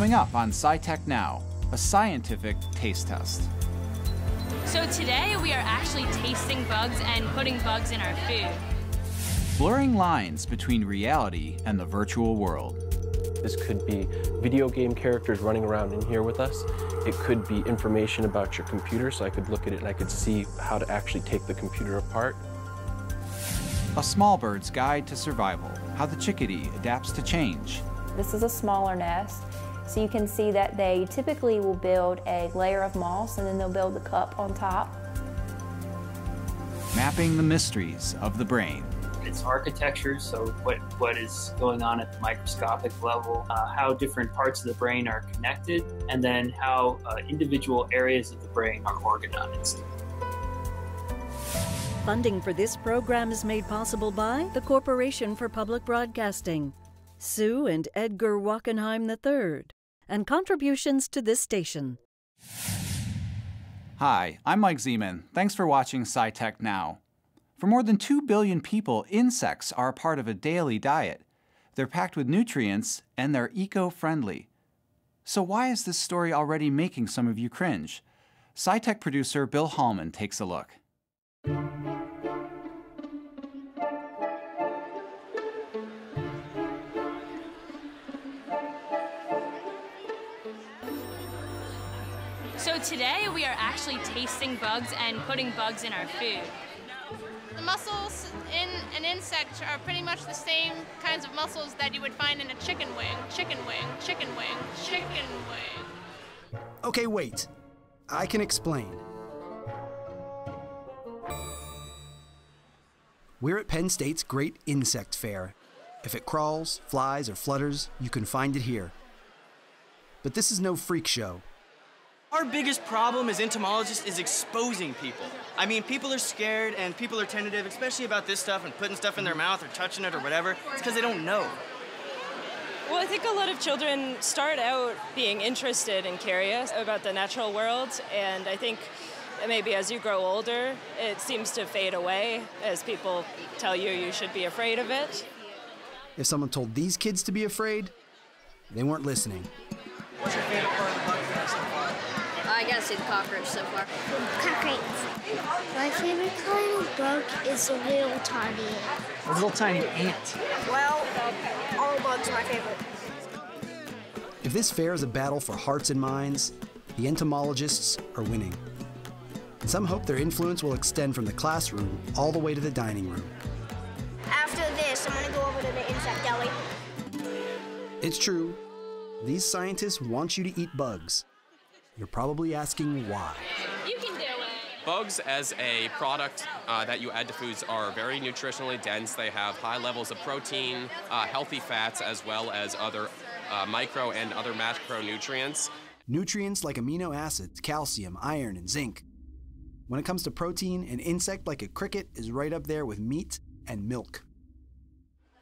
Coming up on SciTech Now, a scientific taste test. So today we are actually tasting bugs and putting bugs in our food. Blurring lines between reality and the virtual world. This could be video game characters running around in here with us. It could be information about your computer, so I could look at it and I could see how to actually take the computer apart. A small bird's guide to survival, how the chickadee adapts to change. This is a smaller nest, so you can see that they typically will build a layer of moss and then they'll build the cup on top. Mapping the mysteries of the brain. Its architecture, so what is going on at the microscopic level, how different parts of the brain are connected, and then how individual areas of the brain are organized. Funding for this program is made possible by the Corporation for Public Broadcasting, Sue and Edgar Wachenheim III, and contributions to this station. Hi, I'm Mike Zeman. Thanks for watching SciTech Now. For more than 2 billion people, insects are a part of a daily diet. They're packed with nutrients, and they're eco-friendly. So why is this story already making some of you cringe? SciTech producer Bill Hallman takes a look. So today we are actually tasting bugs and putting bugs in our food. The muscles in an insect are pretty much the same kinds of muscles that you would find in a chicken wing. Chicken wing, chicken wing, chicken wing. Okay, wait. I can explain. We're at Penn State's Great Insect Fair. If it crawls, flies, or flutters, you can find it here. But this is no freak show. Our biggest problem as entomologists is exposing people. I mean, people are scared and people are tentative, especially about this stuff and putting stuff in their mouth or touching it or whatever. It's because they don't know. Well, I think a lot of children start out being interested and curious about the natural world, and I think maybe as you grow older, it seems to fade away as people tell you you should be afraid of it. If someone told these kids to be afraid, they weren't listening. What's your favorite part of the bug fair so far? I gotta say the cockroach so far. Cockroach. My favorite kind of bug is a little tiny ant. A little tiny ant. Well, all bugs are my favorite. If this fair is a battle for hearts and minds, the entomologists are winning. And some hope their influence will extend from the classroom all the way to the dining room. After this, I'm gonna go over to the insect deli. It's true. These scientists want you to eat bugs. You're probably asking why. You can do it. Bugs as a product that you add to foods are very nutritionally dense. They have high levels of protein, healthy fats, as well as other micro and other macronutrients. Nutrients like amino acids, calcium, iron, and zinc. When it comes to protein, an insect like a cricket is right up there with meat and milk.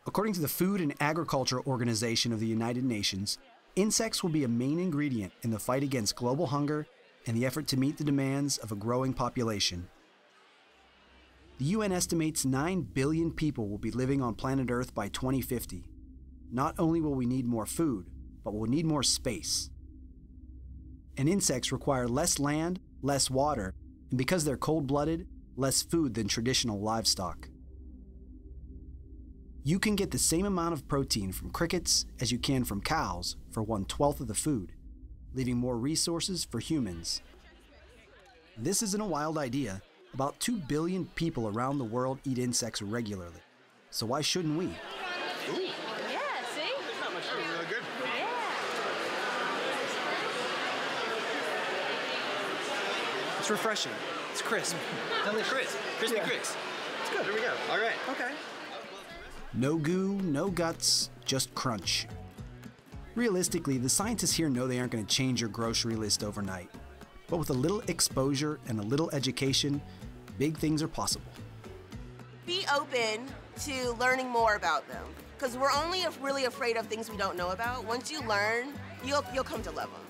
According to the Food and Agriculture Organization of the United Nations, insects will be a main ingredient in the fight against global hunger and the effort to meet the demands of a growing population. The UN estimates 9 billion people will be living on planet Earth by 2050. Not only will we need more food, but we'll need more space. And insects require less land, less water, and because they're cold-blooded, less food than traditional livestock. You can get the same amount of protein from crickets as you can from cows for 1/12 of the food, leaving more resources for humans. This isn't a wild idea. About 2 billion people around the world eat insects regularly. So why shouldn't we? Ooh. Yeah, see? That must be really good. Yeah. It's refreshing. It's crisp. Delicious. Crisp. Crispy, yeah. Crisp. It's good. Here we go. All right. Okay. No goo, no guts, just crunch. Realistically, the scientists here know they aren't going to change your grocery list overnight. But with a little exposure and a little education, big things are possible. Be open to learning more about them, because we're only really afraid of things we don't know about. Once you learn, you'll come to love them.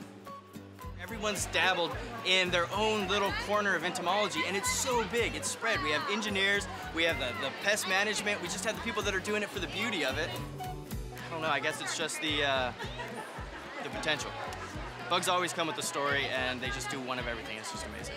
Everyone's dabbled in their own little corner of entomology, and it's so big, it's spread. We have engineers, we have the pest management, we just have the people that are doing it for the beauty of it. I don't know, I guess it's just the potential. Bugs always come with a story, and they just do one of everything. It's just amazing.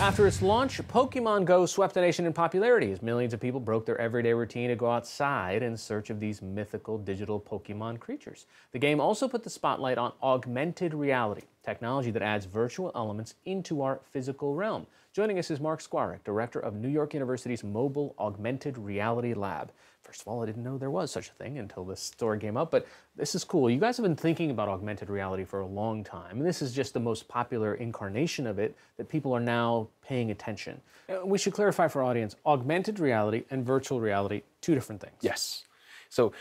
After its launch, Pokemon Go swept the nation in popularity as millions of people broke their everyday routine to go outside in search of these mythical digital Pokemon creatures. The game also put the spotlight on augmented reality, technology that adds virtual elements into our physical realm. Joining us is Mark Skwarek, director of New York University's Mobile Augmented Reality Lab. First of all, I didn't know there was such a thing until this story came up, but this is cool. You guys have been thinking about augmented reality for a long time, and this is just the most popular incarnation of it that people are now paying attention. We should clarify for our audience, augmented reality and virtual reality, two different things. Yes. So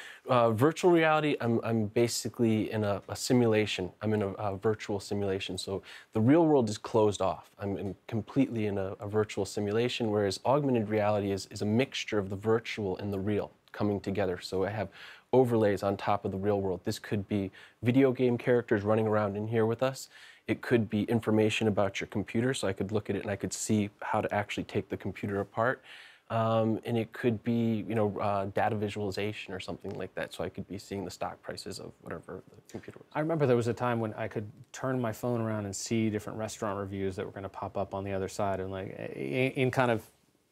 virtual reality, I'm basically in a simulation. I'm in a virtual simulation. So the real world is closed off. I'm completely in a virtual simulation, whereas augmented reality is a mixture of the virtual and the real coming together. So I have overlays on top of the real world. This could be video game characters running around in here with us. It could be information about your computer. So I could look at it and I could see how to actually take the computer apart. And it could be, you know, data visualization or something like that. So I could be seeing the stock prices of whatever the computer was. I remember there was a time when I could turn my phone around and see different restaurant reviews that were going to pop up on the other side, and like in kind of,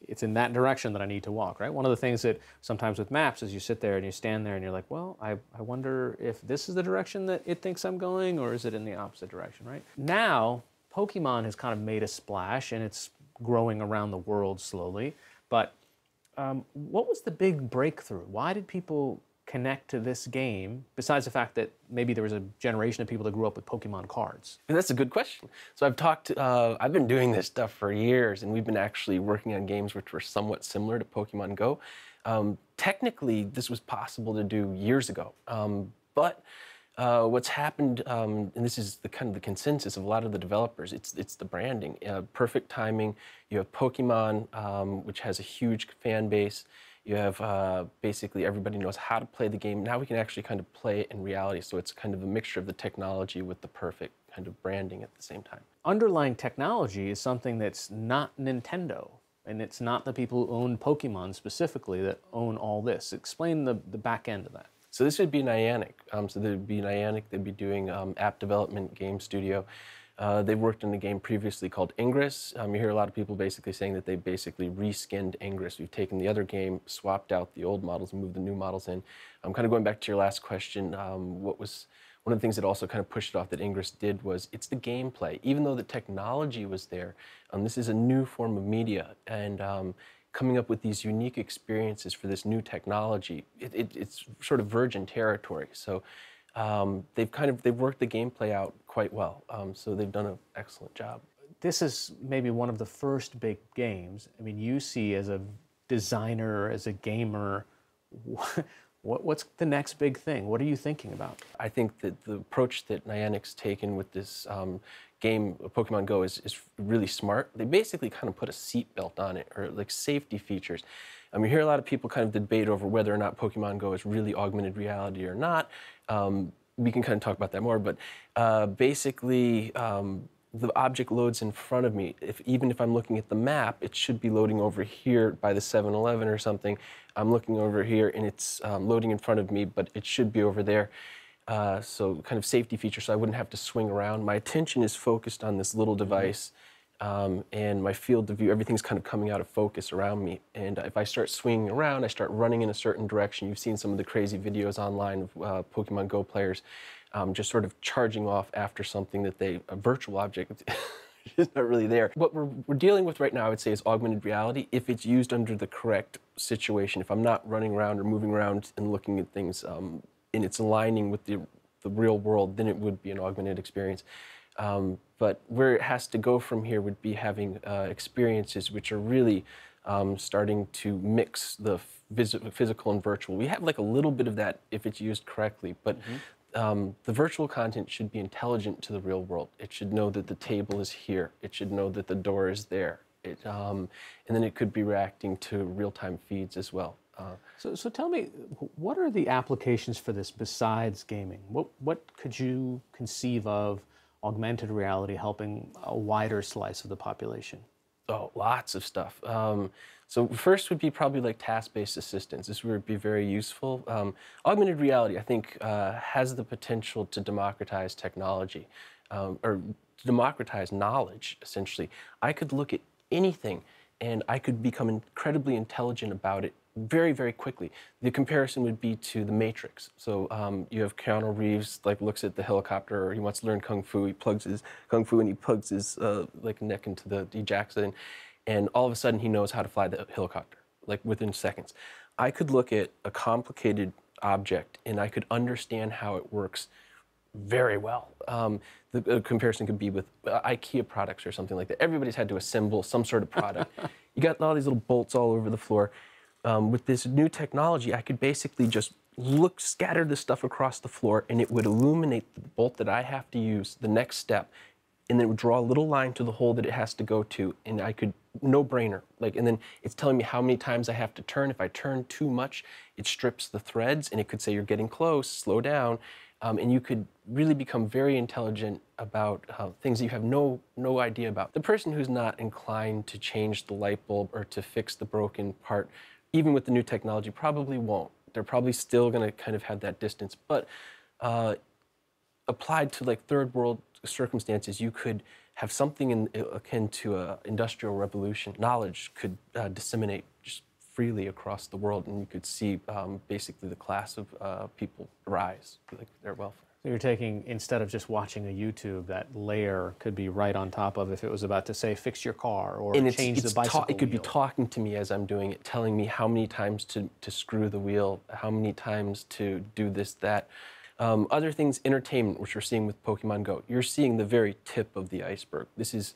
it's in that direction that I need to walk, right? One of the things that sometimes with maps is you sit there and you stand there and you're like, well, I wonder if this is the direction that it thinks I'm going, or is it in the opposite direction, right? Now, Pokemon has kind of made a splash and it's growing around the world slowly. But what was the big breakthrough? Why did people connect to this game, besides the fact that maybe there was a generation of people that grew up with Pokemon cards? And that's a good question. So I've been doing this stuff for years, and we've been actually working on games which were somewhat similar to Pokemon Go. Technically, this was possible to do years ago, but what's happened, and this is the kind of the consensus of a lot of the developers, it's the branding, perfect timing. You have Pokemon, which has a huge fan base. You have basically everybody knows how to play the game. Now we can actually kind of play it in reality. So it's kind of a mixture of the technology with the perfect kind of branding at the same time. Underlying technology is something that's not Nintendo, and it's not the people who own Pokemon specifically that own all this. Explain the back end of that. So this would be Niantic. So there'd be Niantic. They'd be doing app development, game studio. They worked on a game previously called Ingress. You hear a lot of people basically saying that they basically reskinned Ingress. We've taken the other game, swapped out the old models, and moved the new models in. Kind of going back to your last question, what was one of the things that also kind of pushed it off that Ingress did was it's the gameplay. Even though the technology was there, this is a new form of media, and coming up with these unique experiences for this new technology, it's sort of virgin territory. So they've worked the gameplay out quite well. So they've done an excellent job. This is maybe one of the first big games. I mean, you see as a designer, as a gamer, what's the next big thing? What are you thinking about? I think that the approach that Niantic's taken with this game, Pokemon Go, is really smart. They basically kind of put a seatbelt on it, or like safety features. You hear a lot of people kind of debate over whether or not Pokemon Go is really augmented reality or not. We can kind of talk about that more, but basically, the object loads in front of me. Even if I'm looking at the map, it should be loading over here by the 7-Eleven or something. I'm looking over here and it's loading in front of me, but it should be over there. So kind of safety feature, so I wouldn't have to swing around. My attention is focused on this little device, and my field of view, everything's kind of coming out of focus around me. And if I start swinging around, I start running in a certain direction. You've seen some of the crazy videos online of Pokemon Go players just sort of charging off after something that a virtual object It's not really there. What we're dealing with right now, I would say, is augmented reality if it's used under the correct situation. If I'm not running around or moving around and looking at things and it's aligning with the real world, then it would be an augmented experience. But where it has to go from here would be having experiences which are really starting to mix the physical and virtual. We have like a little bit of that if it's used correctly, but the virtual content should be intelligent to the real world. It should know that the table is here. It should know that the door is there. It, and then it could be reacting to real-time feeds as well. So tell me, what are the applications for this besides gaming? What could you conceive of augmented reality helping a wider slice of the population? Oh, lots of stuff. So first would be probably like task-based assistance. This would be very useful. Augmented reality, I think, has the potential to democratize technology, or democratize knowledge, essentially. I could look at anything, and I could become incredibly intelligent about it very, very quickly. The comparison would be to the Matrix. So you have Keanu Reeves, like, looks at the helicopter, or he wants to learn Kung Fu. He plugs his Kung Fu and he plugs his like neck into the, he jacks it in, and all of a sudden he knows how to fly the helicopter, like within seconds. I could look at a complicated object and I could understand how it works very well. The comparison could be with IKEA products or something like that. Everybody's had to assemble some sort of product. You got all these little bolts all over the floor. With this new technology, I could basically just look, scatter the stuff across the floor, and it would illuminate the bolt that I have to use, the next step, and then it would draw a little line to the hole that it has to go to, and I could, no-brainer, like, and then it's telling me how many times I have to turn. If I turn too much, it strips the threads, and it could say, you're getting close, slow down, and you could really become very intelligent about things that you have no idea about. The person who's not inclined to change the light bulb or to fix the broken part, even with the new technology, probably won't. They're probably still going to kind of have that distance. But applied to like third world circumstances, you could have something akin to an industrial revolution. Knowledge could disseminate just freely across the world, and you could see basically the class of people rise, like their welfare. So you're taking, instead of just watching a YouTube, that layer could be right on top of if it was about to say, fix your car or change the bicycle wheel. It could be talking to me as I'm doing it, telling me how many times to screw the wheel, how many times to do this, that. Other things, entertainment, which we're seeing with Pokemon Go. You're seeing the very tip of the iceberg. This is,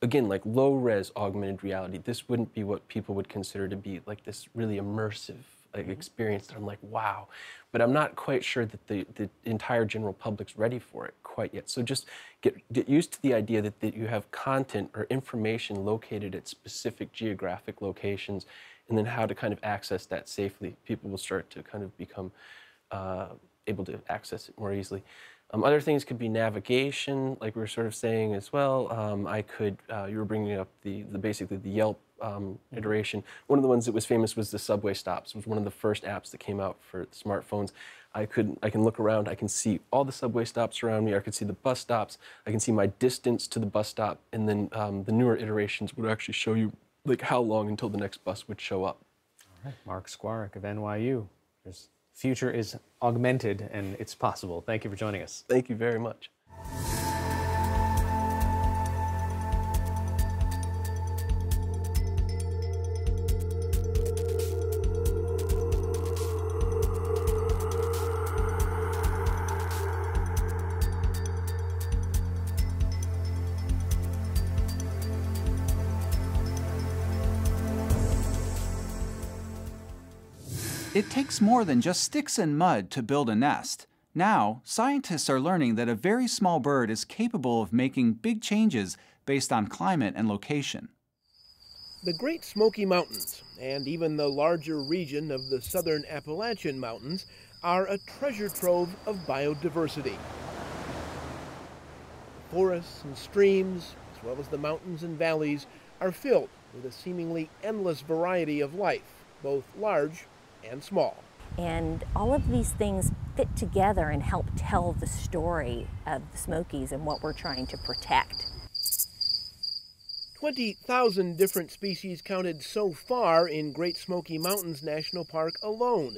again, like low-res augmented reality. This wouldn't be what people would consider to be like this really immersive experience that I'm like, wow. But I'm not quite sure that the entire general public's ready for it quite yet. So just get used to the idea that you have content or information located at specific geographic locations, and then how to kind of access that safely. People will start to kind of become able to access it more easily. Other things could be navigation, like we were sort of saying as well. You were bringing up basically the Yelp iteration. One of the ones that was famous was the subway stops. It was one of the first apps that came out for smartphones. I can look around. I can see all the subway stops around me. I could see the bus stops. I can see my distance to the bus stop. And then the newer iterations would actually show you like how long until the next bus would show up. All right, Mark Skwarek of NYU. There's future is augmented and it's possible. Thank you for joining us. Thank you very much. It takes more than just sticks and mud to build a nest. Now, scientists are learning that a very small bird is capable of making big changes based on climate and location. The Great Smoky Mountains, and even the larger region of the southern Appalachian Mountains, are a treasure trove of biodiversity. Forests and streams, as well as the mountains and valleys, are filled with a seemingly endless variety of life, both large and small. And all of these things fit together and help tell the story of the Smokies and what we're trying to protect. 20,000 different species counted so far in Great Smoky Mountains National Park alone.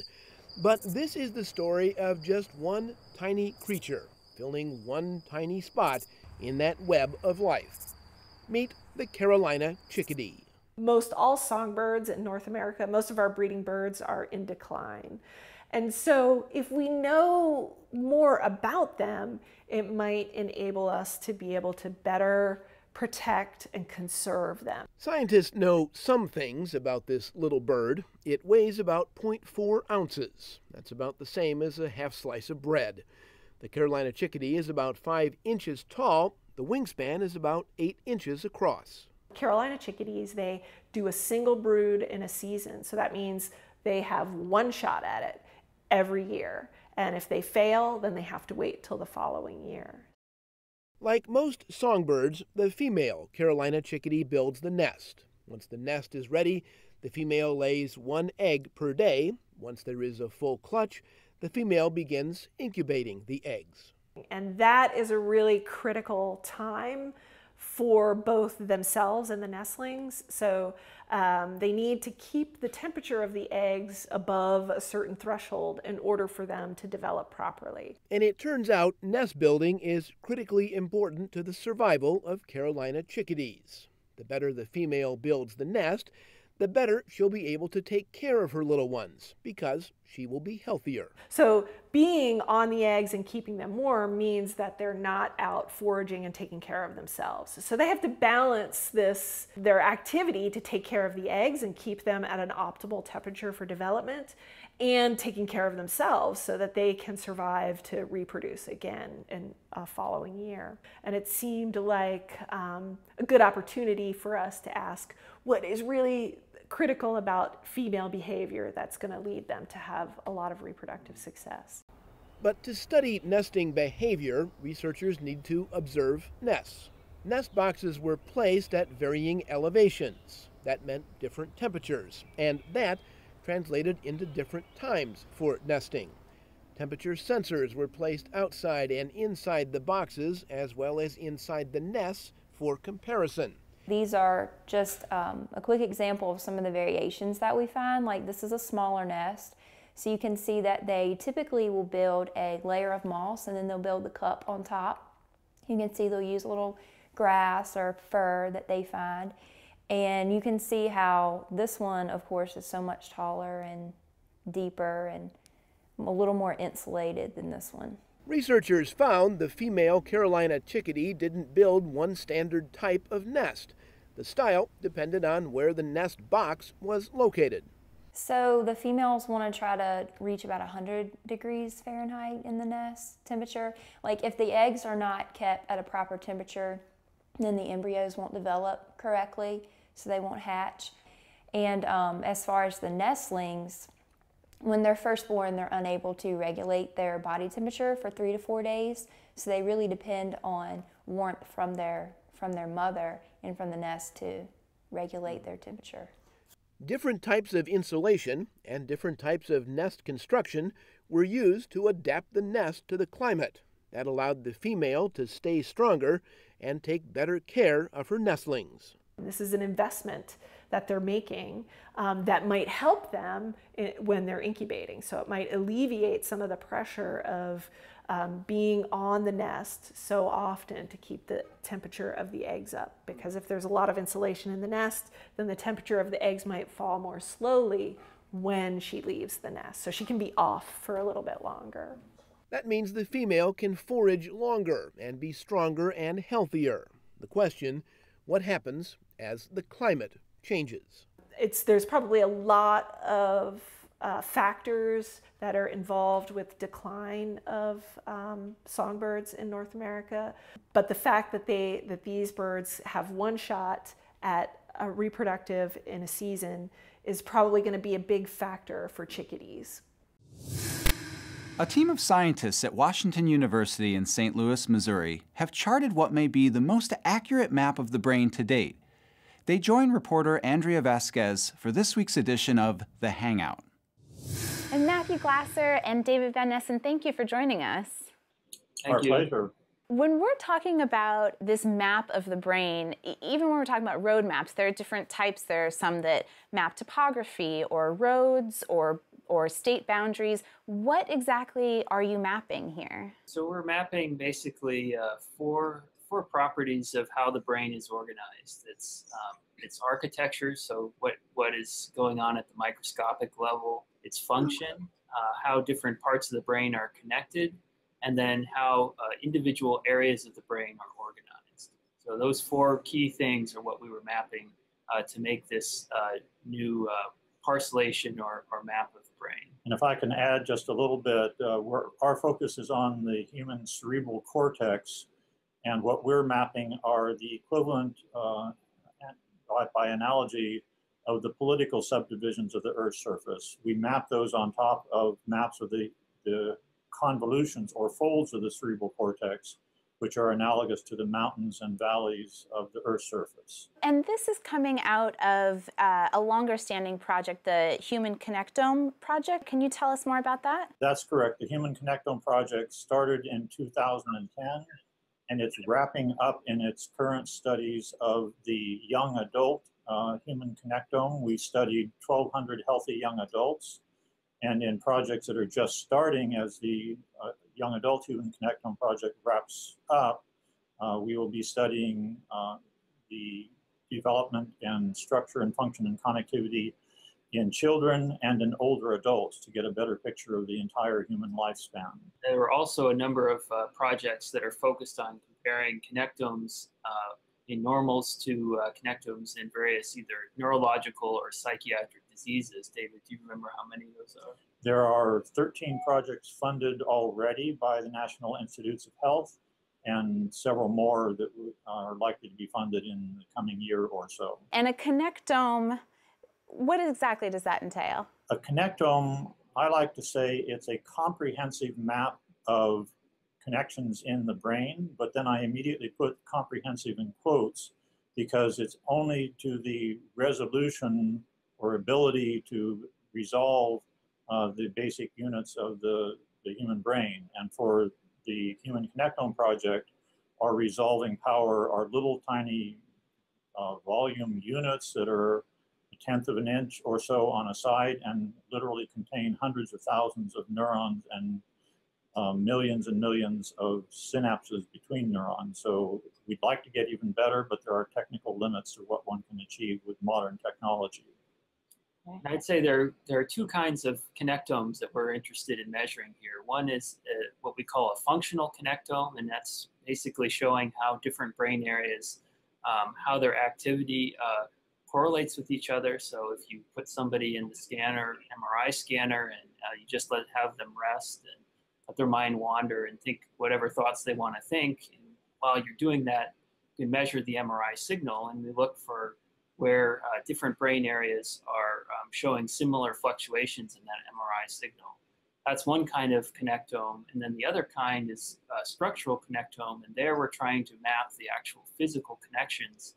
But this is the story of just one tiny creature filling one tiny spot in that web of life. meet the Carolina chickadee. Most all songbirds in North America, most of our breeding birds are in decline. And so if we know more about them, it might enable us to be able to better protect and conserve them. Scientists know some things about this little bird. It weighs about 0.4 ounces. That's about the same as a half slice of bread. The Carolina chickadee is about 5 inches tall. The wingspan is about 8 inches across. Carolina chickadees, they do a single brood in a season. So that means they have one shot at it every year. And if they fail, then they have to wait till the following year. Like most songbirds, the female Carolina chickadee builds the nest. Once the nest is ready, the female lays one egg per day. Once there is a full clutch, the female begins incubating the eggs. And that is a really critical time for both themselves and the nestlings. So they need to keep the temperature of the eggs above a certain threshold in order for them to develop properly. And it turns out nest building is critically important to the survival of Carolina chickadees. The better the female builds the nest, the better she'll be able to take care of her little ones because she will be healthier. So being on the eggs and keeping them warm means that they're not out foraging and taking care of themselves. So they have to balance this, their activity to take care of the eggs and keep them at an optimal temperature for development and taking care of themselves so that they can survive to reproduce again in a following year. And it seemed like a good opportunity for us to ask what is really critical about female behavior that's going to lead them to have a lot of reproductive success. But to study nesting behavior, researchers need to observe nests. Nest boxes were placed at varying elevations. That meant different temperatures, and that translated into different times for nesting. Temperature sensors were placed outside and inside the boxes, as well as inside the nests for comparison. These are just a quick example of some of the variations that we find. Like this is a smaller nest. So you can see that they typically will build a layer of moss and then they'll build the cup on top. You can see they'll use a little grass or fur that they find. And you can see how this one, of course, is so much taller and deeper and a little more insulated than this one. Researchers found the female Carolina chickadee didn't build one standard type of nest. The style depended on where the nest box was located. So the females want to try to reach about 100 degrees Fahrenheit in the nest temperature. Like if the eggs are not kept at a proper temperature, then the embryos won't develop correctly, so they won't hatch. And as far as the nestlings, when they're first born, they're unable to regulate their body temperature for 3 to 4 days, so they really depend on warmth from their mother and from the nest to regulate their temperature. Different types of insulation and different types of nest construction were used to adapt the nest to the climate. That allowed the female to stay stronger and take better care of her nestlings. This is an investment that they're making that might help them when they're incubating. So it might alleviate some of the pressure of being on the nest so often to keep the temperature of the eggs up. Because if there's a lot of insulation in the nest, then the temperature of the eggs might fall more slowly when she leaves the nest. So she can be off for a little bit longer. That means the female can forage longer and be stronger and healthier. The question, what happens as the climate changes? There's probably a lot of factors that are involved with decline of songbirds in North America. But the fact that these birds have one shot at a reproductive in a season is probably going to be a big factor for chickadees. A team of scientists at Washington University in St. Louis, Missouri, have charted what may be the most accurate map of the brain to date. They join reporter Andrea Vasquez for this week's edition of The Hangout. And Matt Glasser and David Van Essen, thank you for joining us. Thank you. Our pleasure. When we're talking about this map of the brain, even when we're talking about road maps, there are different types. There are some that map topography or roads or state boundaries. What exactly are you mapping here? So we're mapping basically four four properties of how the brain is organized. It's architecture, so what is going on at the microscopic level, its function, how different parts of the brain are connected, and then how individual areas of the brain are organized. So those four key things are what we were mapping to make this new parcellation or map of the brain. And if I can add just a little bit, our focus is on the human cerebral cortex, and what we're mapping are the equivalent, by analogy, of the political subdivisions of the Earth's surface. We map those on top of maps of the convolutions or folds of the cerebral cortex, which are analogous to the mountains and valleys of the Earth's surface. And this is coming out of a longer-standing project, the Human Connectome Project. Can you tell us more about that? That's correct. The Human Connectome Project started in 2010, and it's wrapping up in its current studies of the young adult human connectome. We studied 1,200 healthy young adults, and in projects that are just starting, as the Young Adult Human Connectome Project wraps up, we will be studying the development and structure and function and connectivity in children and in older adults to get a better picture of the entire human lifespan. There are also a number of projects that are focused on comparing connectomes in normals to connectomes in various either neurological or psychiatric diseases. David, do you remember how many of those are? There are 13 projects funded already by the National Institutes of Health, and several more that are likely to be funded in the coming year or so. And a connectome, what exactly does that entail? A connectome, I like to say it's a comprehensive map of connections in the brain, but then I immediately put comprehensive in quotes because it's only to the resolution or ability to resolve the basic units of the human brain. And for the Human Connectome Project, our resolving power are little tiny volume units that are a tenth of an inch or so on a side and literally contain hundreds of thousands of neurons and millions of synapses between neurons. So we'd like to get even better, but there are technical limits to what one can achieve with modern technology. I'd say there are two kinds of connectomes that we're interested in measuring here. One is what we call a functional connectome, and that's basically showing how different brain areas, how their activity correlates with each other. So if you put somebody in the scanner, MRI scanner, and you just have them rest and let their mind wander and think whatever thoughts they want to think, and while you're doing that, you can measure the MRI signal, and we look for where different brain areas are showing similar fluctuations in that MRI signal. That's one kind of connectome. And then the other kind is structural connectome. And there we're trying to map the actual physical connections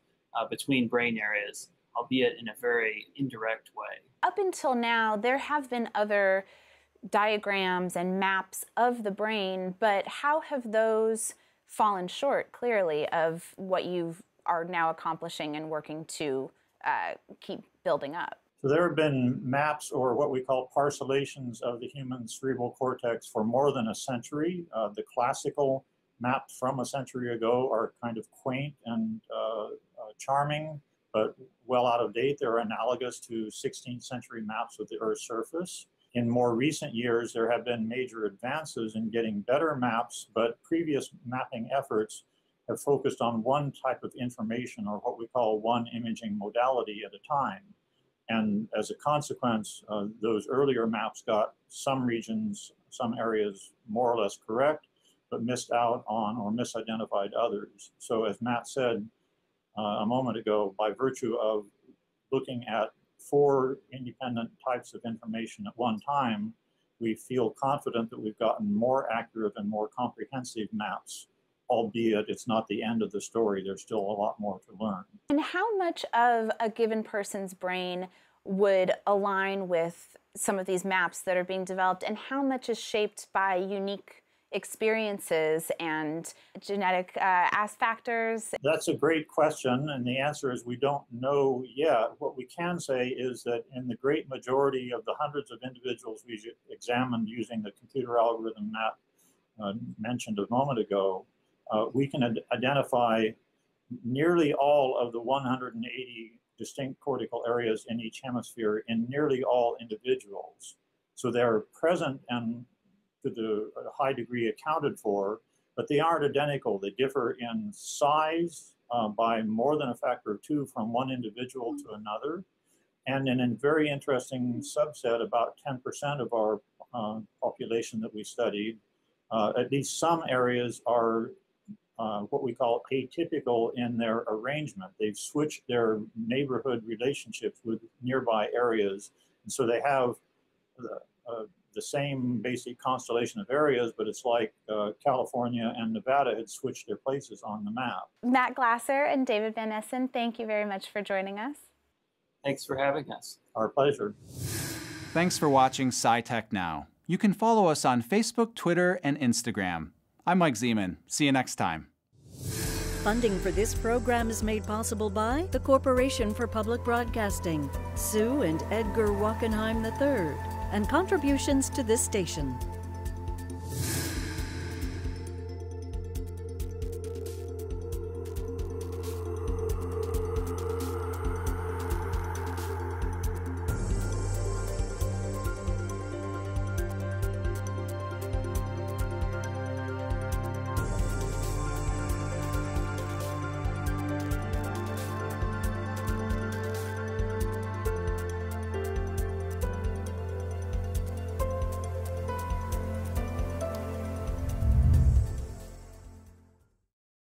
between brain areas, albeit in a very indirect way. Up until now, there have been other diagrams and maps of the brain, but how have those fallen short, clearly, of what you've are now accomplishing and working to keep building up? So there have been maps, or what we call parcellations, of the human cerebral cortex for more than a century. The classical maps from a century ago are kind of quaint and charming, but well out of date. They're analogous to 16th century maps of the Earth's surface. In more recent years, there have been major advances in getting better maps, but previous mapping efforts have focused on one type of information, or what we call one imaging modality at a time. And as a consequence, those earlier maps got some regions, some areas more or less correct, but missed out on or misidentified others. So as Matt said a moment ago, by virtue of looking at four independent types of information at one time, we feel confident that we've gotten more accurate and more comprehensive maps. Albeit it's not the end of the story, there's still a lot more to learn. And how much of a given person's brain would align with some of these maps that are being developed, and how much is shaped by unique experiences and genetic aspect factors? That's a great question, and the answer is we don't know yet. What we can say is that in the great majority of the hundreds of individuals we examined using the computer algorithm Matt mentioned a moment ago, we can identify nearly all of the 180 distinct cortical areas in each hemisphere in nearly all individuals. So they're present and to the high degree accounted for, but they aren't identical. They differ in size by more than a factor of 2 from one individual to another. And in a very interesting subset, about 10% of our population that we studied, at least some areas are what we call atypical in their arrangement. They've switched their neighborhood relationships with nearby areas. And so they have the same basic constellation of areas, but it's like California and Nevada had switched their places on the map. Matt Glasser and David Van Essen, thank you very much for joining us. Thanks for having us. Our pleasure. Thanks for watching SciTech Now. You can follow us on Facebook, Twitter, and Instagram. I'm Mike Zeman. See you next time. Funding for this program is made possible by the Corporation for Public Broadcasting, Sue and Edgar Wachenheim III, and contributions to this station.